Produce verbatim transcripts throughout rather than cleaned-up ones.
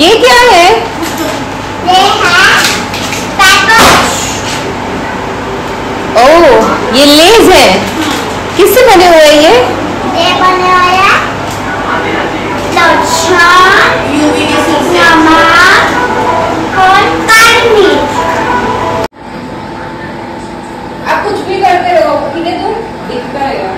ये क्या है? ओ, ये लेज है। किससे बने हुए हैं ये? ये बने हुए हैं आप कुछ भी करते हो ठीक है, तुम दिखता है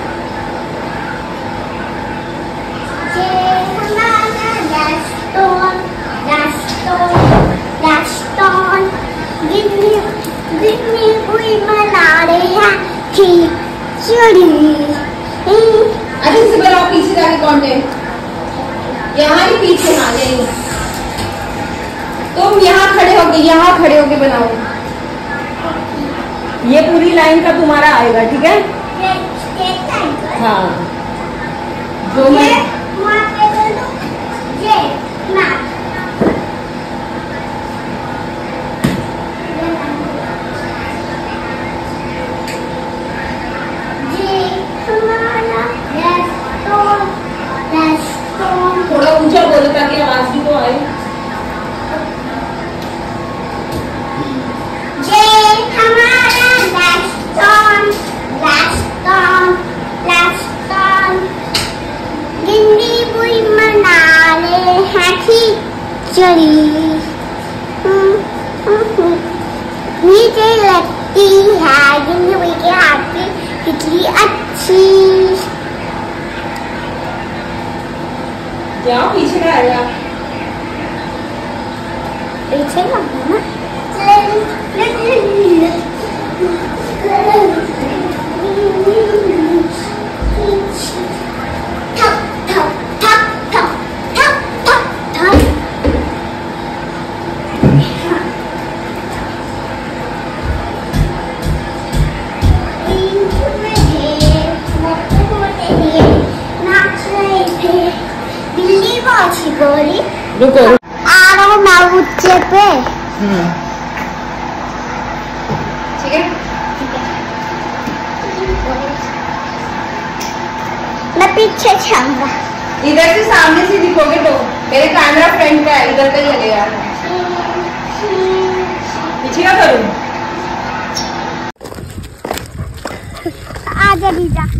पीछे जाके कौन है? यहाँ ही पीछे ना नहीं, तुम यहाँ खड़े होके यहाँ खड़े होके बनाओ। ये पूरी लाइन का तुम्हारा आएगा ठीक है। हाँ जो मैं लगती है जिंदगी के हाथ में कितनी अच्छी। क्या पीछे का आएगा? पीछे का ना रुको आ रहा हूँ मैं ऊंचे पे। ठीक है मैं पीछे छाऊंगा। इधर से सामने से दिखोगे तो मेरे कैमरा फ्रंट का है, इधर का चलेगा। पीछे क्या करूँ? आजा लीजा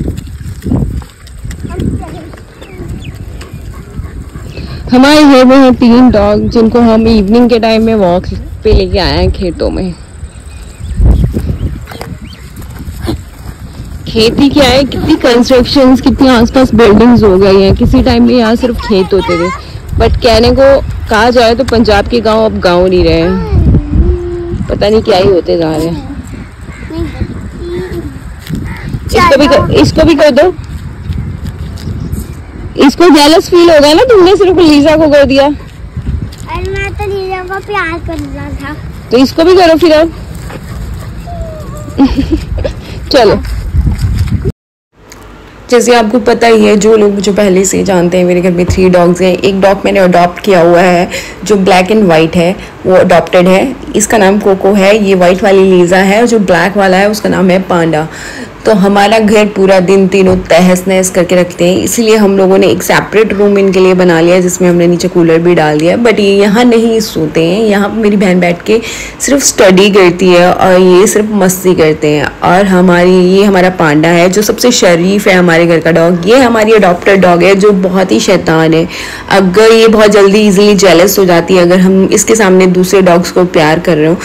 हमारे घर में हैं तीन डॉग जिनको हम इवनिंग के टाइम में वॉक पे लेके आए हैं खेतों में। खेती क्या है, कितनी कंस्ट्रक्शंस, कितनी आसपास बिल्डिंग्स हो गई हैं। किसी टाइम में यहाँ सिर्फ खेत होते थे, बट कहने को कहा जाए तो पंजाब के गांव अब गांव नहीं रहे हैं, पता नहीं क्या ही होते जा रहे हैं। इसको भी कर, इसको भी कर दो, इसको जेलस फील होगा ना, तुमने सिर्फ लीजा को कर दिया और मैं तो लीजा को प्यार कर रहा था, तो इसको भी करो फिर अब। चलो जैसे आपको पता ही है, जो लोग मुझे पहले से जानते हैं, मेरे घर में थ्री डॉग्स हैं। एक डॉग मैंने अडॉप्ट किया हुआ है जो ब्लैक एंड वाइट है, वो अडॉप्टेड है। इसका नाम कोको है, ये वाइट वाली लीजा है, और जो ब्लैक वाला है उसका नाम है पांडा। तो हमारा घर पूरा दिन तीनों तहस नहस करके रखते हैं, इसीलिए हम लोगों ने एक सेपरेट रूम इनके लिए बना लिया है, जिसमें हमने नीचे कूलर भी डाल दिया है। बट ये यहाँ नहीं सोते हैं, यहाँ मेरी बहन बैठ के सिर्फ स्टडी करती है और ये सिर्फ मस्ती करते हैं। और हमारी ये हमारा पांडा है जो सबसे शरीफ है हमारे घर का डॉग। ये हमारी अडॉप्टेड डॉग है जो बहुत ही शैतान है। अगर ये बहुत जल्दी ईजिली जेलस हो जाती है अगर हम इसके सामने दूसरे डॉग्स को प्यार कर रहे हो,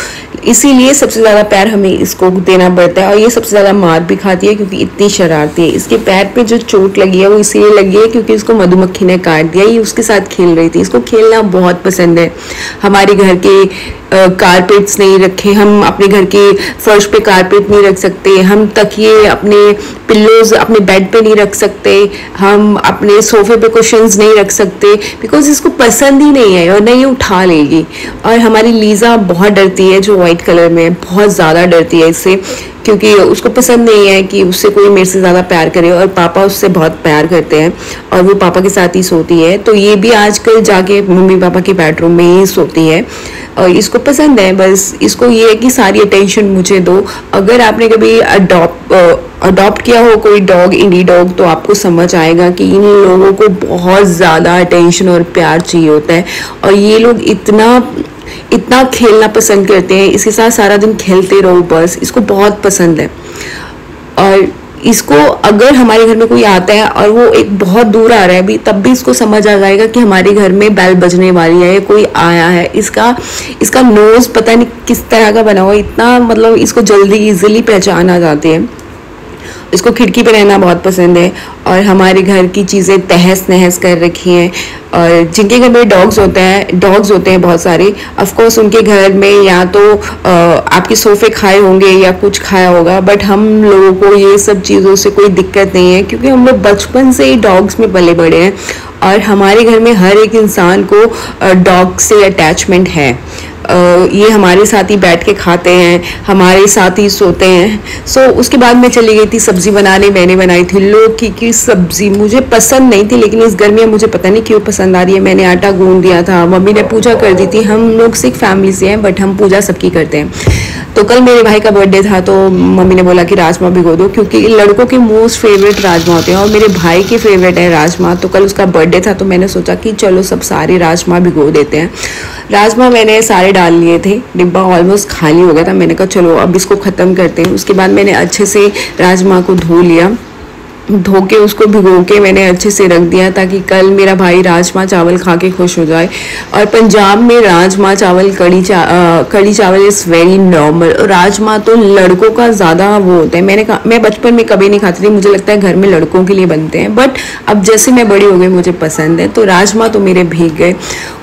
इसीलिए सबसे ज़्यादा प्यार हमें इसको देना पड़ता है। और ये सबसे ज़्यादा मार भी खाती है क्योंकि इतनी शरारती है। इसके पैर पे जो चोट लगी है वो इसीलिए लगी है क्योंकि इसको मधुमक्खी ने काट दिया। ये उसके साथ खेल रही थी, इसको खेलना बहुत पसंद है। हमारे घर के कारपेट्स नहीं रखे, हम अपने घर के फर्श पे कारपेट नहीं रख सकते, हम तकिए अपने पिल्लोज अपने बेड पे नहीं रख सकते, हम अपने सोफे पे कुशंस नहीं रख सकते, बिकॉज इसको पसंद ही नहीं है और नहीं उठा लेगी। और हमारी लीजा बहुत डरती है जो वाइट कलर में, बहुत ज़्यादा डरती है इससे। क्योंकि उसको पसंद नहीं है कि उससे कोई मेरे से ज़्यादा प्यार करे, और पापा उससे बहुत प्यार करते हैं और वो पापा के साथ ही सोती है। तो ये भी आजकल जाके मम्मी पापा के बेडरूम में ही सोती है और इसको पसंद है। बस इसको ये है कि सारी अटेंशन मुझे दो। अगर आपने कभी अडॉप्ट अडॉप्ट किया हो कोई डॉग, इंडी डॉग, तो आपको समझ आएगा कि इन लोगों को बहुत ज़्यादा अटेंशन और प्यार चाहिए होता है, और ये लोग इतना इतना खेलना पसंद करते हैं, इसके साथ सारा दिन खेलते रहो बस, इसको बहुत पसंद है। और इसको अगर हमारे घर में कोई आता है और वो एक बहुत दूर आ रहा है भी, तब भी इसको समझ आ जाएगा कि हमारे घर में बैल बजने वाली है या कोई आया है। इसका इसका नोज पता नहीं किस तरह का बना हुआ, इतना मतलब इसको जल्दी इजीली पहचाना जाती है। इसको खिड़की पर रहना बहुत पसंद है और हमारे घर की चीज़ें तहस नहस कर रखी हैं। और जिनके घर में डॉग्स होते हैं डॉग्स होते हैं बहुत सारे, ऑफकोर्स उनके घर में या तो आपके सोफ़े खाए होंगे या कुछ खाया होगा, बट हम लोगों को ये सब चीज़ों से कोई दिक्कत नहीं है क्योंकि हम लोग बचपन से ही डॉग्स में पले बड़े हैं और हमारे घर में हर एक इंसान को डॉग से अटैचमेंट है। ये हमारे साथ ही बैठ के खाते हैं, हमारे साथ ही सोते हैं। सो so, उसके बाद मैं चली गई थी सब्ज़ी बनाने। मैंने बनाई थी लौकी की सब्ज़ी, मुझे पसंद नहीं थी लेकिन इस गर्मी में मुझे पता नहीं क्यों पसंद आ रही है। मैंने आटा गूंद दिया था, मम्मी ने पूजा कर दी थी। हम लोग सिख फैमिली से हैं बट हम पूजा सबकी करते हैं। तो कल मेरे भाई का बर्थडे था तो मम्मी ने बोला कि राजमा भिगो दो, क्योंकि लड़कों के मोस्ट फेवरेट राजमा होते हैं और मेरे भाई के फेवरेट है राजमा। तो कल उसका बर्थडे था तो मैंने सोचा कि चलो सब सारे राजमा भिगो देते हैं। राजमा मैंने सारे डाल लिए थे, डिब्बा ऑलमोस्ट खाली हो गया था। मैंने कहा चलो अब इसको ख़त्म करते हैं। उसके बाद मैंने अच्छे से राजमा को धो लिया, धो के उसको भिगो के मैंने अच्छे से रख दिया ताकि कल मेरा भाई राजमा चावल खा के खुश हो जाए। और पंजाब में राजमा चावल कड़ी चा आ, कड़ी चावल इज़ वेरी नॉर्मल। राजमा तो लड़कों का ज़्यादा वो होता है। मैंने कहा मैं बचपन में कभी नहीं खाती थी, मुझे लगता है घर में लड़कों के लिए बनते हैं, बट अब जैसे मैं बड़ी हो गई मुझे पसंद है। तो राजमा तो मेरे भीग गए।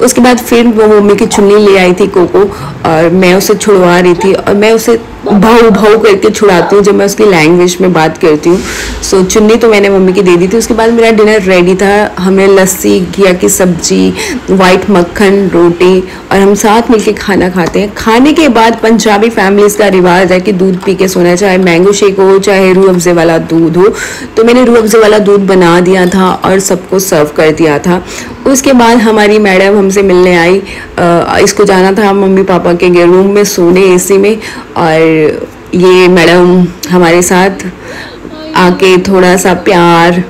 उसके बाद फिर वो मम्मी की चुन्नी ले आई थी कोको, और मैं उसे छुड़वा रही थी और मैं उसे भाव भाव करके छुड़ाती हूँ जब मैं उसकी लैंग्वेज में बात करती हूँ। सो so, चुन्नी तो मैंने मम्मी की दे दी थी। उसके बाद मेरा डिनर रेडी था। हमने लस्सी, घिया की सब्जी, वाइट मक्खन, रोटी, और हम साथ मिलके खाना खाते हैं। खाने के बाद पंजाबी फैमिलीज़ का रिवाज है कि दूध पी के सोना, चाहे मैंगो शेक हो चाहे रूह अफ़ज़े वाला दूध हो। तो मैंने रूह अफ़ज़े वाला दूध बना दिया था और सबको सर्व कर दिया था। उसके बाद हमारी मैडम हमसे मिलने आई, इसको जाना था मम्मी पापा के रूम में सोने एसी में, और ये मैडम हमारे साथ आके थोड़ा सा प्यार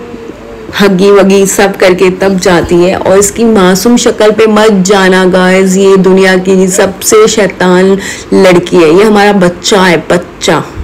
हगी वगी सब करके तब जाती है। और इसकी मासूम शक्ल पे मत जाना गाइस, ये दुनिया की सबसे शैतान लड़की है। ये हमारा बच्चा है, बच्चा।